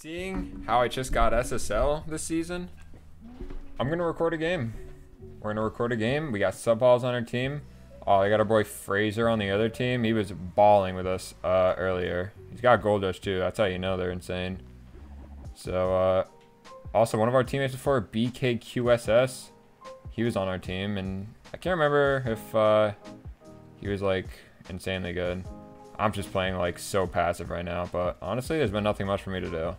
Seeing how I just got SSL this season, I'm going to record a game. We're going to record a game. We got Subballs on our team. Oh, I got our boy Fraser on the other team. He was balling with us earlier. He's got gold rush too. That's how you know they're insane. So, also one of our teammates before, BKQSS, he was on our team, and I can't remember if he was like insanely good. I'm just playing like so passive right now, but honestly, there's been nothing much for me to do.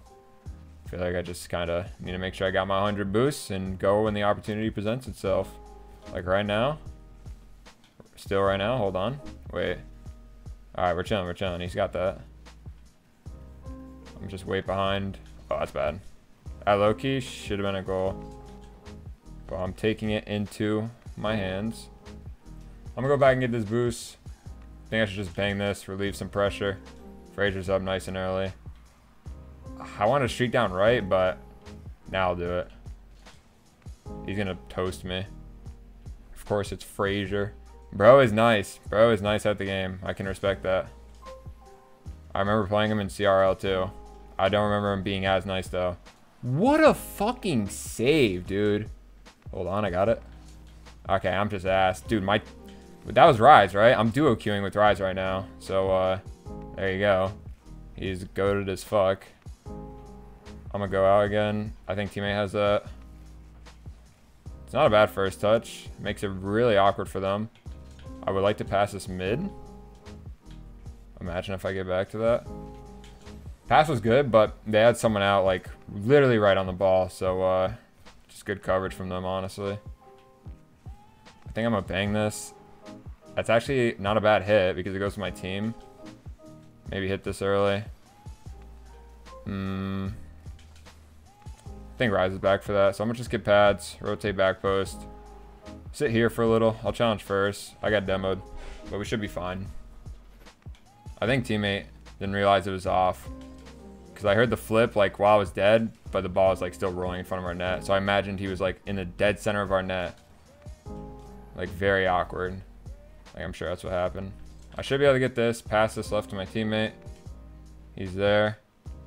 I feel like I just kind of need to make sure I got my 100 boosts and go when the opportunity presents itself. Like right now, still right now, hold on, wait. All right, we're chilling, he's got that. I'm just way behind. Oh, that's bad. That low-key should have been a goal, but I'm taking it into my hands. I'm gonna go back and get this boost. I think I should just bang this, relieve some pressure. Fraser's up nice and early. I want to streak down right, but now I'll do it. He's gonna toast me. Of course, it's Fraser. Bro is nice. Bro is nice at the game. I can respect that. I remember playing him in CRL too. I don't remember him being as nice though. What a fucking save, dude. Hold on, I got it. Okay, I'm just ass. Dude, that was Ryze, right? I'm duo queuing with Ryze right now. So, there you go. He's goated as fuck. I'm gonna go out again. I think teammate has that. It's not a bad first touch. Makes it really awkward for them. I would like to pass this mid. Imagine if I get back to that. Pass was good, but they had someone out, like, literally right on the ball. So, just good coverage from them, honestly. I think I'm gonna bang this. That's actually not a bad hit because it goes to my team. Maybe hit this early. I think Ryze is back for that. So I'm gonna just get pads, rotate back post. Sit here for a little. I'll challenge first. I got demoed, but we should be fine. I think teammate didn't realize it was off, because I heard the flip like while I was dead, but the ball is like still rolling in front of our net. So I imagined he was like in the dead center of our net. Like very awkward. Like I'm sure that's what happened. I should be able to get this, pass this left to my teammate. He's there.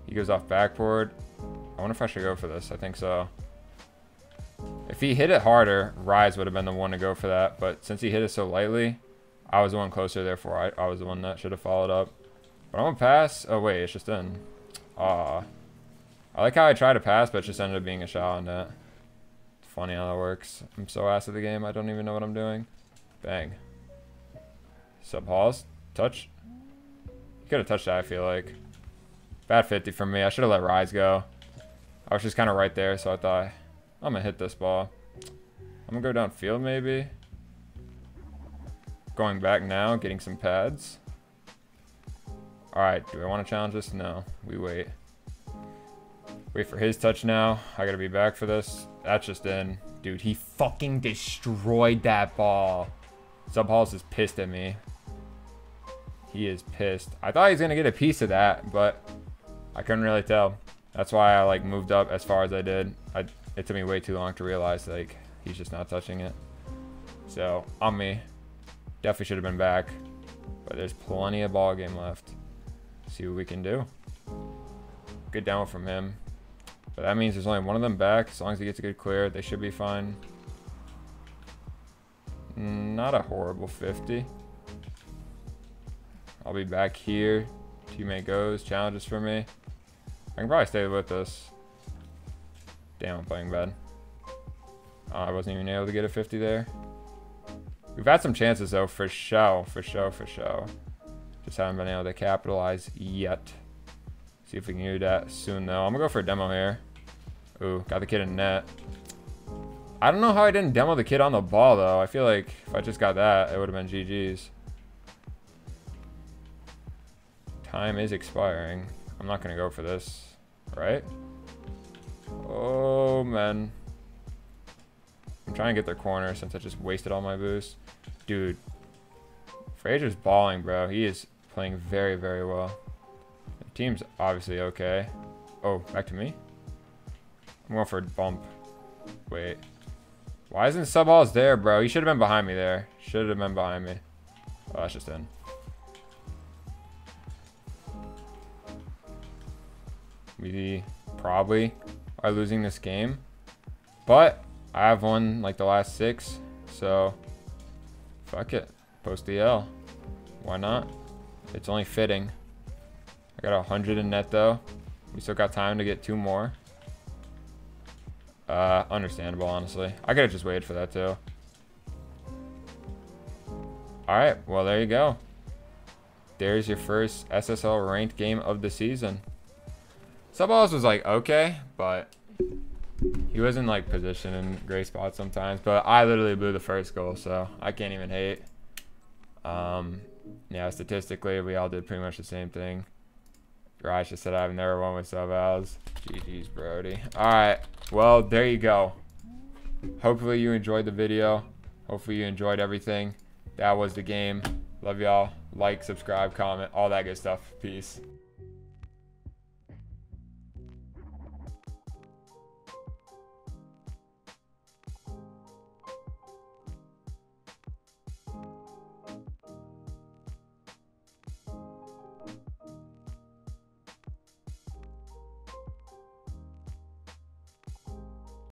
He goes off backboard. I wonder if I should go for this. I think so. If he hit it harder, Ryze would have been the one to go for that. But since he hit it so lightly, I was the one closer. Therefore, I was the one that should have followed up. But I'm going to pass. Oh, wait. It's just in. I like how I tried to pass, but it just ended up being a shot on net. It's funny how that works. I'm so ass at the game. I don't even know what I'm doing. Bang. Subballs. Touch. He could have touched that, I feel like. Bad 50 from me. I should have let Ryze go. I was just kind of right there, so I thought... I'm gonna hit this ball. I'm gonna go downfield maybe. Going back now, getting some pads. All right, do I want to challenge this? No, we wait. Wait for his touch now. I gotta be back for this. That's just in. Dude, he fucking destroyed that ball. Subballs is pissed at me. He is pissed. I thought he was gonna get a piece of that, but I couldn't really tell. That's why I like moved up as far as I did. It took me way too long to realize, like, he's just not touching it. So, on me. Definitely should have been back. But there's plenty of ball game left. See what we can do. Good down from him. But that means there's only one of them back. As long as he gets a good clear, they should be fine. Not a horrible 50. I'll be back here. Teammate goes. Challenges for me. I can probably stay with this. Damn, I'm playing bad. I wasn't even able to get a 50 there. We've had some chances though, for show. Just haven't been able to capitalize yet. See if we can do that soon though. I'm gonna go for a demo here. Ooh, got the kid in net. I don't know how I didn't demo the kid on the ball though. I feel like if I just got that, it would have been GG's. Time is expiring. I'm not gonna go for this, right? Oh, man. I'm trying to get their corner since I just wasted all my boosts. Dude. Fraser's balling, bro. He is playing very, very well. The team's obviously okay. Oh, back to me? I'm going for a bump. Wait. Why isn't Subballs there, bro? He should have been behind me there. Should have been behind me. Oh, that's just in. We... probably by losing this game, but I have won like the last 6, so fuck it, post the L, why not? It's only fitting. I got 100 in net though. We still got time to get 2 more. Understandable, honestly. I could have just waited for that too. All right, well, there you go. There's your first SSL ranked game of the season. Suboz was like, okay, but he was in like position in great spots sometimes, but I literally blew the first goal, so I can't even hate. Yeah, statistically, we all did pretty much the same thing. Ryze just said, I've never won with subballs. GG's, Brody. All right, well, there you go. Hopefully you enjoyed the video. Hopefully you enjoyed everything. That was the game. Love y'all. Like, subscribe, comment, all that good stuff. Peace.